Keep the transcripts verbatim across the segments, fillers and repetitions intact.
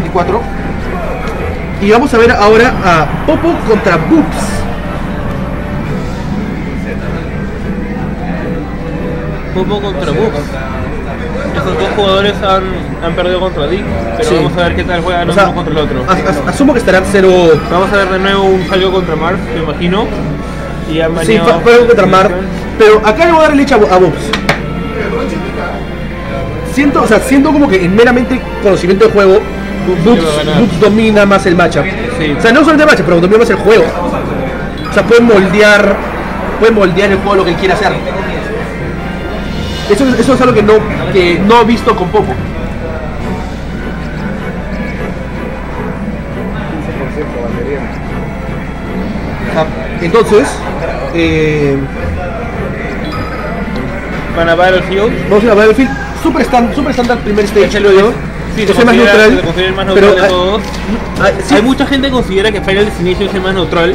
veinticuatro. Y vamos a ver ahora a Popo contra Boobs. Popo contra Boobs. Esos dos jugadores han, han perdido contra Dick, pero sí, vamos a ver qué tal juegan uno, o sea, contra el otro. As, as, asumo que estarán cero. Vamos a ver de nuevo un fallo contra Mark, me imagino. Y han sí, fallo contra Mark. Pero acá le voy a dar leche a, a Boobs. Siento, o sea, siento como que en meramente conocimiento del juego, Boobs domina más el matchup. Sí. O sea, no solamente el matchup, pero domina más el juego. O sea, puede moldear, puede moldear el juego lo que él quiera hacer. Eso, eso es algo que no, que no he visto con Popo. Entonces, eh, van a Battlefield. Vamos a ir a Battlefield. Super estándar, super estándar primer stage. Yo sí, se más neutral, se más neutral pero, de todos. A, a, sí. Hay mucha gente que considera que Final Destination es el más neutral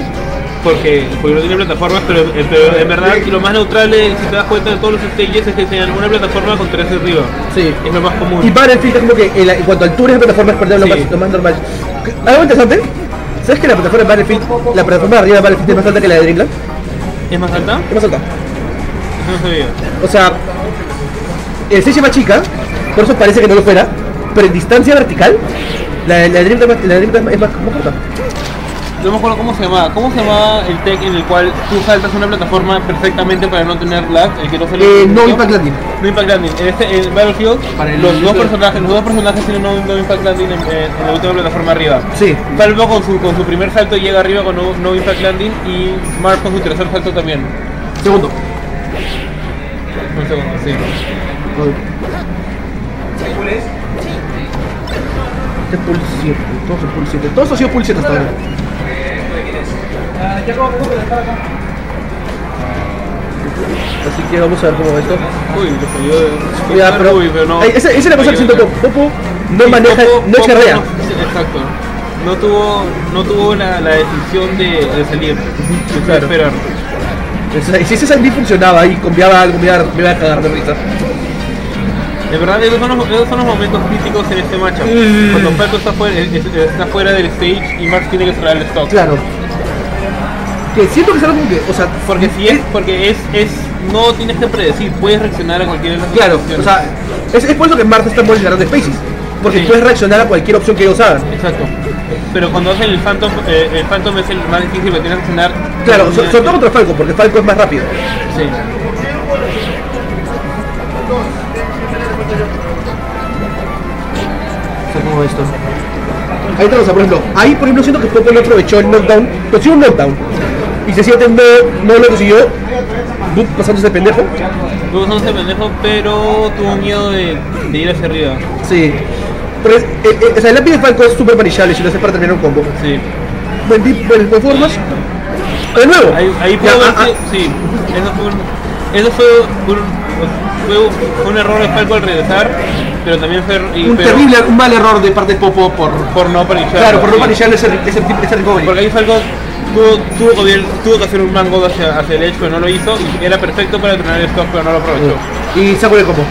porque, porque no tiene plataformas, pero, pero en verdad lo más neutral es, si te das cuenta de todos los stages, es que tengan una plataforma con tres arriba. Sí. Es lo más común. Y Battlefield es como que en, la, en cuanto a alturas de plataformas, perdón, sí, lo, más, lo más normal. Algo interesante, ¿sabes que la plataforma de Battlefield, la plataforma de arriba de Battlefield es más alta que la de Dreamland? ¿Es más alta? Es más alta. No sabía. O sea, el stage es más chica, por eso parece que no lo fuera, pero en distancia vertical, la, la, Dream, la Dream es más corta. No me acuerdo cómo se llamaba, cómo se llamaba el tech en el cual tú saltas una plataforma perfectamente para no tener lag, el que no se le... Eh, no Impact Landing. No Impact Landing. En este, en Battlefield, los dos personajes, los dos personajes tienen no, no Impact Landing en, en la última plataforma arriba. Sí. Falco con su, con su primer salto llega arriba con no, no Impact Landing y Mark con su tercer salto también. Segundo. Un segundo, sí. Este es Pool siete, todos son Pool siete, todos han sido Pool siete hasta ahora. Así que vamos a ver cómo va esto. Uy, lo salió de... Uy, pero no... Esa es la cosa que siento, Popo no maneja, no charrea. Exacto. No tuvo, no tuvo la, la decisión de, de salir, de esperar. Si ese Sandy funcionaba y cambiaba algo, me iba a cagar de risa. De verdad, esos son, los, esos son los momentos críticos en este matchup. Mm. Cuando Falco está fuera, está fuera del stage y Marx tiene que cerrar el stock. Claro. Que siento que es algo que, o sea, porque si es, es porque es, es, no tienes que predecir, puedes reaccionar a cualquier de las claro, opciones. Claro, o sea, es, es por eso que Marx está molestando de Spacey, porque sí, puedes reaccionar a cualquier opción que ellos hagan. Exacto. Pero cuando hacen el Phantom, eh, el Phantom es el más difícil, porque tienes que reaccionar. Claro, sobre todo contra Falco, porque Falco es más rápido. Sí. Como esto. Ahí está, o sea, por ejemplo, ahí por ejemplo siento que Popo no aprovechó el knockdown, consiguió un knockdown y se siente no, no lo consiguió, Boop pasándose de pendejo. Boop pasándose de pendejo, pero tuvo miedo de, de ir hacia arriba. Sí. Pero es, eh, eh, o sea, el lápiz de Falco es súper manejable si lo hace para terminar un combo. Sí. Buen tip, buenas formas. De nuevo. Ahí, ahí puedo ver, ah, sí, eso fue un, eso fue un, fue un error de Falco al regresar. Pero también fue... Y, un pero, terrible, un mal error de parte de Popo por, por no panicharlo. Claro, por no panicharlo ese, ese, ese recovery. Porque ahí Falco tuvo, tuvo, que, tuvo que hacer un mango hacia, hacia el edge, pero no lo hizo. Y era perfecto para entrenar el stock, pero no lo aprovechó. Y sacó el combo.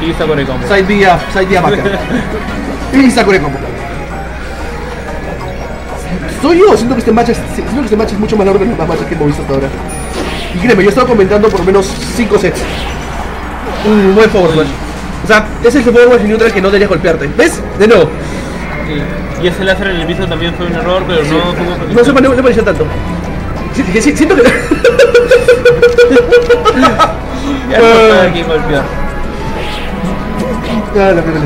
Y sacó el combo. Side D, side D backer. Y sacó el combo. Soy yo, siento que este match es, siento que este match es mucho más largo que los matches que hemos visto hasta ahora. Y créeme, yo he estado comentando por lo menos cinco sets. Un buen forward match. O sea, es el soporte neutral que no deberías golpearte. ¿Ves? De nuevo. Sí. Y ese láser en el piso también fue un error, pero sí, no... No se pareció no, no tanto. Sí, que, sí, siento que... Ya no está aquí golpear. Ah, la primera.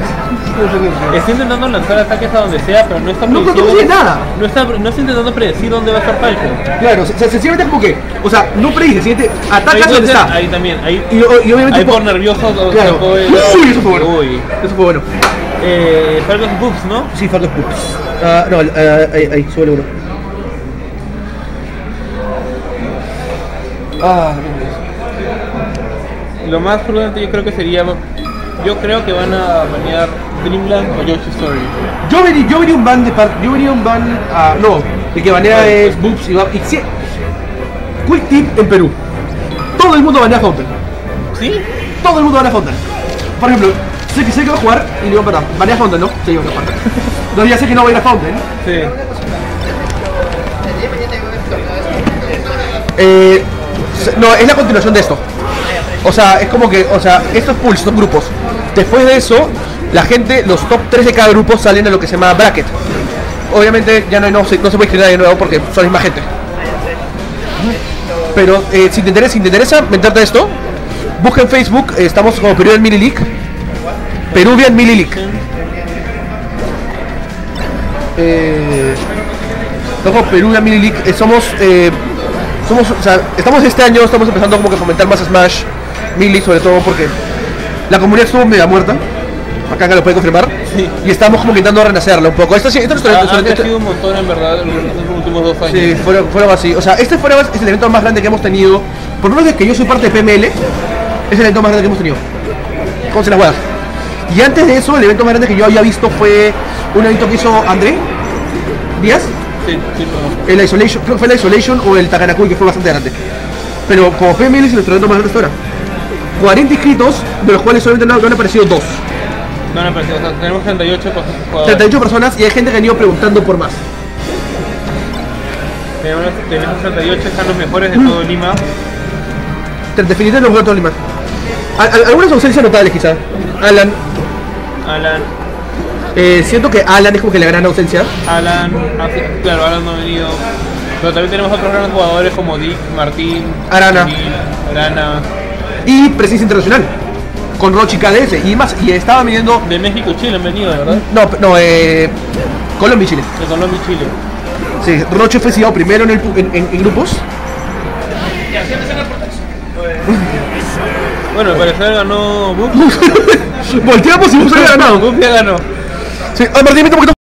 Estoy intentando lanzar ataques a donde sea, pero no está... No, no consigue nada. No está, no está intentando predecir dónde va a estar Falco. Claro, o sea, sencillamente como que... O sea, no predice, siguiente... Atacas donde está. Ahí también, ahí... Y, y obviamente... Ahí por nervioso... Claro. Uy, eso fue bueno. Uy, eso fue bueno. Eh... Falco es Boobs, ¿no? Sí, Falco es Boobs. Ah, uh, no, uh, ahí, ahí, súbele uno. Ah, lo más prudente yo creo que sería... Yo creo que van a banear Dreamland o Yoshi's Story. Yo vería, yo vería un ban de parte, yo vería un ban a... Uh, no, el que banea es Boobs y va... Y si, quick tip en Perú. Todo el mundo banea Fountain. ¿Sí? Todo el mundo banea Fountain. Por ejemplo, Sé que, sé que va a jugar y digo, perdón, van a ir a Fountain, ¿no? Sí, van a jugar. No, ya sé que no va a ir a Fountain. Sí. Eh, no, es la continuación de esto. O sea, es como que, o sea, estos pools son grupos. Después de eso, la gente, los top tres de cada grupo salen a lo que se llama bracket. Obviamente ya no, no, no se puede escribir de nuevo porque son la misma gente. Pero eh, si te interesa, si te interesa meterte a esto, busca en Facebook, eh, estamos como Peruvian Mini League. Peruvian Mini League. Eh, estamos Peruvian Mini League, eh, somos, eh, somos, o sea, estamos este año, estamos empezando como que a fomentar más Smash Mini League, sobre todo porque la comunidad estuvo media muerta. Acá que lo puede confirmar. Sí. Y estamos como intentando renacerlo un poco. Esto sí, esto ha ah, este... sido un montón en verdad en los últimos dos años. Sí, fueron, fueron así. O sea, este fue este es el evento más grande que hemos tenido. Por lo menos desde que yo soy parte de P M L, es el evento más grande que hemos tenido. Con se las juegas. Y antes de eso, el evento más grande que yo había visto fue un evento que hizo André Díaz. Sí, sí, no. El Isolation, creo que fue el Isolation o el Takanakuy, que fue bastante grande. Pero como P M L es el evento más grande hasta ahora. cuarenta inscritos, de los cuales solamente no, no han aparecido dos. No, no, pero o sea, tenemos treinta y ocho jugadores. treinta y ocho personas y hay gente que han ido preguntando por más. Tenemos, tenemos treinta y ocho, están los mejores de mm. todo Lima. Definitivamente los mejores de todo Lima. Al, al, Algunas ausencias notables quizás. Alan. Alan. Eh, siento que Alan es como que la gran ausencia. Alan, claro, Alan no ha venido. Pero también tenemos otros grandes jugadores como Dick, Martín Arana. Juli, Arana. Y presencia internacional. Con Roche y K D S y más, y estaba midiendo... De México y Chile han venido, ¿verdad? No, no, eh... Colombia y Chile. De Colombia y Chile. Sí, Roche fue citado primero en, el, en, en, en grupos. Bueno, al parecer ganó Boobs. Volteamos y Boobs ya ganó. Boobs ya ganó. Sí, a ver, dime un poquito.